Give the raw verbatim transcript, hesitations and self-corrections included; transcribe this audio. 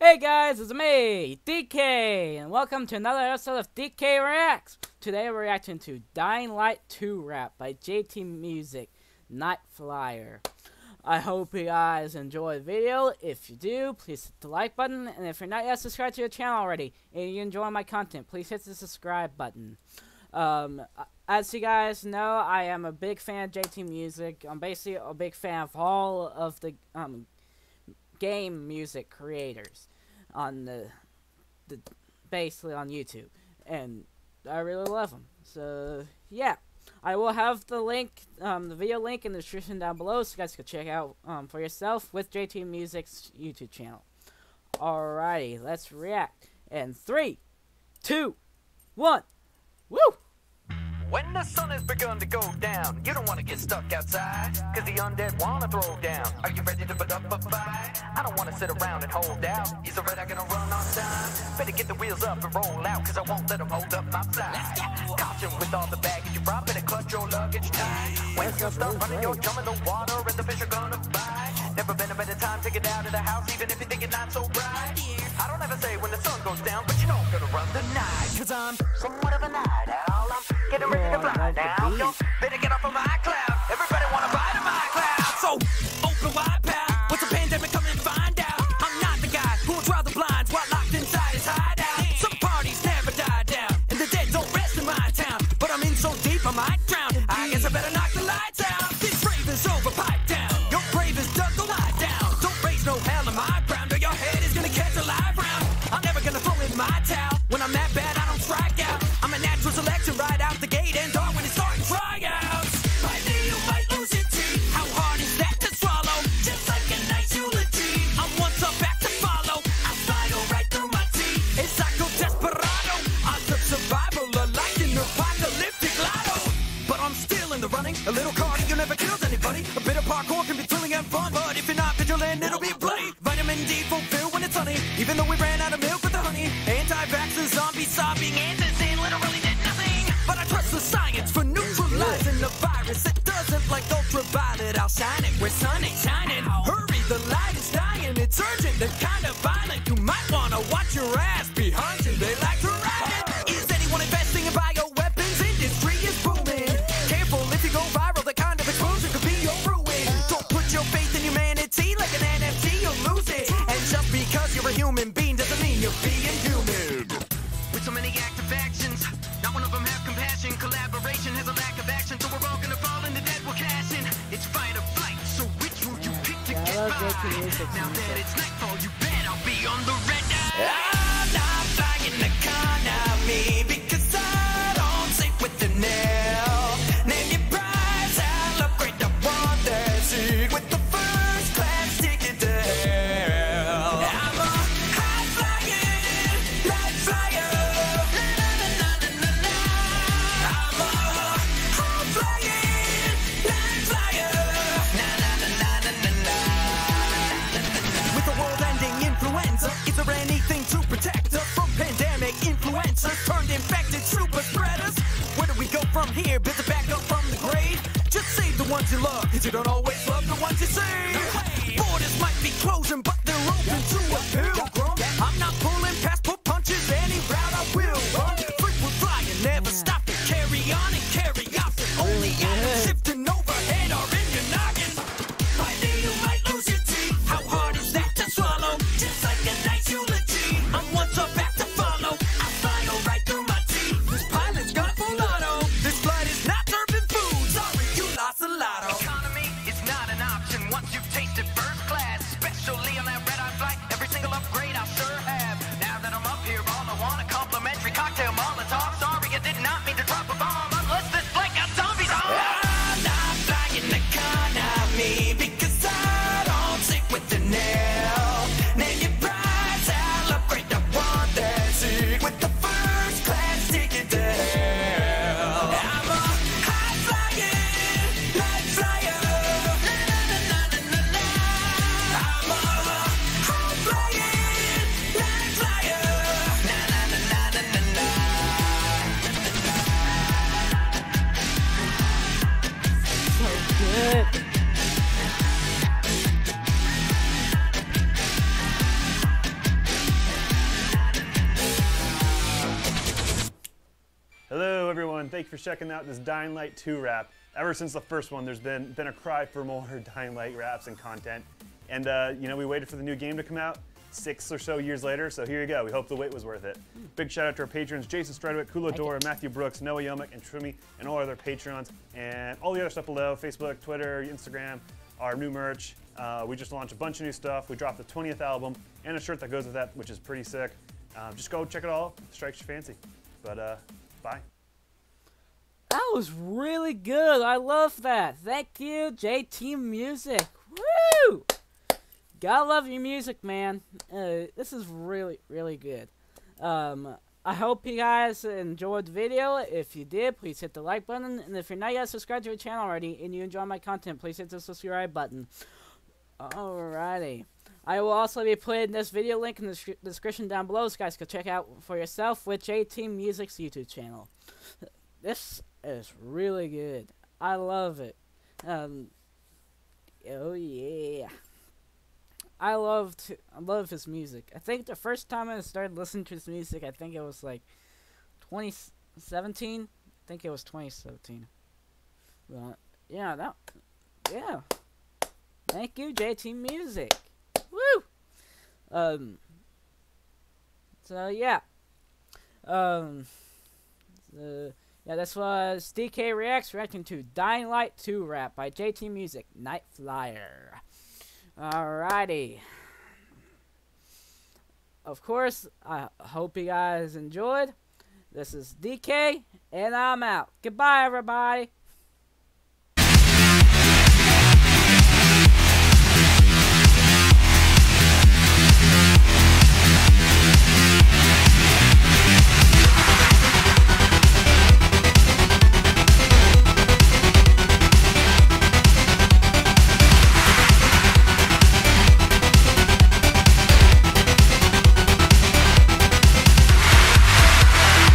Hey guys, it's me, D K, and welcome to another episode of D K Reacts. Today we're reacting to Dying Light two rap by J T Music, Nightflyer. I hope you guys enjoy the video. If you do, please hit the like button, and if you're not yet subscribed to the channel already, and you enjoy my content, please hit the subscribe button. Um, as you guys know, I am a big fan of J T Music. I'm basically a big fan of all of the, um, game music creators on the, the basically on YouTube, and I really love them. So yeah, I will have the link, um, the video link in the description down below, so you guys can check out um, for yourself with J T Music's YouTube channel. Alrighty, let's react. And three, two, one, woo! When the sun has begun to go down, you don't want to get stuck outside, cause the undead wanna throw down. Are you ready to put up a fight? I don't want to sit around and hold out. Is the red I gonna run on time? Better get the wheels up and roll out, cause I won't let them hold up my side. Caution with all the baggage you brought, better clutch your luggage tight. When you're stuck running, you're jumping the water and the fish are gonna bite. Never been a better time to get out of the house, even if you think it's not so bright. I don't ever say when the sun goes down, but you know I'm gonna run the night, cause I'm somewhat of a night owl. I'm getting ready to fly now. Yo, better get off of my cloud. Everybody wanna ride on my cloud. So open wide, pal. What's a pandemic? Come and find out. I'm not the guy who'll draw the blinds while locked inside his hideout. Some parties never die down, and the dead don't rest in my town. But I'm in so deep I might drown. I guess I better knock the lights out. This rave is over, pipe down. Your brave is dug the lie down. Don't raise no hell in my ground, or your head is gonna catch a live round. I'm never gonna throw in my towel. When I'm that bad, I don't strike out. I'm a natural selection right out the gate, and dark when it's starting tryouts. By day you might lose your teeth. How hard is that to swallow? Just like a nice eulogy, I'm once up back to follow. I slide right through my teeth. It's psycho desperado. I'm the survival of life in the apocalyptic lotto. But I'm still in the running. A little cardio never kills anybody. A bit of parkour can be thrilling and fun, but if you're not vigilant, it'll be bloody. Vitamin D fulfilled when it's sunny, even though we ran out of milk with the honey. Anti-vaxxers, zombie sobbing, and insane literally did nothing. But I trust the science for neutralizing the virus. It doesn't like ultraviolet. I'll shine it where sun ain't shining. Hurry, the light is dying. It's urgent. They're kind of violent. You might want to watch your ass behind you. They like to ride it. Is anyone investing in bioweapons? Industry is booming. Careful, if you go viral, the kind of explosion could be your ruin. Don't put your faith in humanity like an N F T. You'll lose it. And just because you're a human being doesn't mean you're being human. With so many active actions, not one of them have compassion. Collaboration has a lack of action, so we're all gonna fall into that we're cashing. It's fight or flight, so which will you pick to get by? Now that it's nightfall, you bet I'll be on the red eye. I'm not buying the economy because I don't sleep with the nail. Name your price, I'll upgrade the one that sick with the first class ticket to hell. I'm a high flyer, light flyer. I'm a high flyer, light flyer. Na na na na na na na. With the world-ending influenza, is there anything to protect us from pandemic influenza? Turned infected super spreaders. Where do we go from here? Build it back up from the grave. Just save the ones you love, cause you don't always love the ones you save. Borders might be closing, but they're open to a pilgrim. I'm not pulling passport punches, any route I will run. Free will fly and never stop and carry on and carry out. The only items shifting overhead are in your noggin. By day you might lose your teeth. How hard is that to swallow? Just like a nice eulogy, I'm once up back to follow. I file right through my teeth. This pilot's got full auto. This flight is not serving food. Sorry, you lost a lotto. Economy is not an option once you've tasted Hello everyone, thank you for checking out this Dying Light two rap. Ever since the first one, there's been, been a cry for more Dying Light raps and content. And uh, you know, we waited for the new game to come out six or so years later, so here you go. We hope the wait was worth it. Big shout out to our patrons, Jason Stradwick, Kuladora, Matthew Brooks, Noah Yomick, and Trimmy, and all our other patrons, and all the other stuff below, Facebook, Twitter, Instagram, our new merch. Uh, we just launched a bunch of new stuff. We dropped the twentieth album and a shirt that goes with that, which is pretty sick. Um, just go check it all, strikes your fancy. But uh, bye. That was really good. I love that. Thank you, J T Music. Woo! Gotta love your music, man. Uh, this is really, really good. Um, I hope you guys enjoyed the video. If you did, please hit the like button. And if you're not yet subscribed to the channel already and you enjoy my content, please hit the subscribe button. Alrighty. I will also be putting this video link in the description down below, so guys can check out for yourself with J T Music's YouTube channel. This is really good. I love it. Um, oh yeah. I loved, I love his music. I think the first time I started listening to his music, I think it was like twenty seventeen. I think it was twenty seventeen. But yeah, that, yeah. Thank you, J T Music. Woo! Um. So yeah. Um. So, yeah, this was D K Reacts reacting to Dying Light two rap by J T Music, Nightflyer. Alrighty. Of course, I hope you guys enjoyed. This is D K, and I'm out. Goodbye, everybody.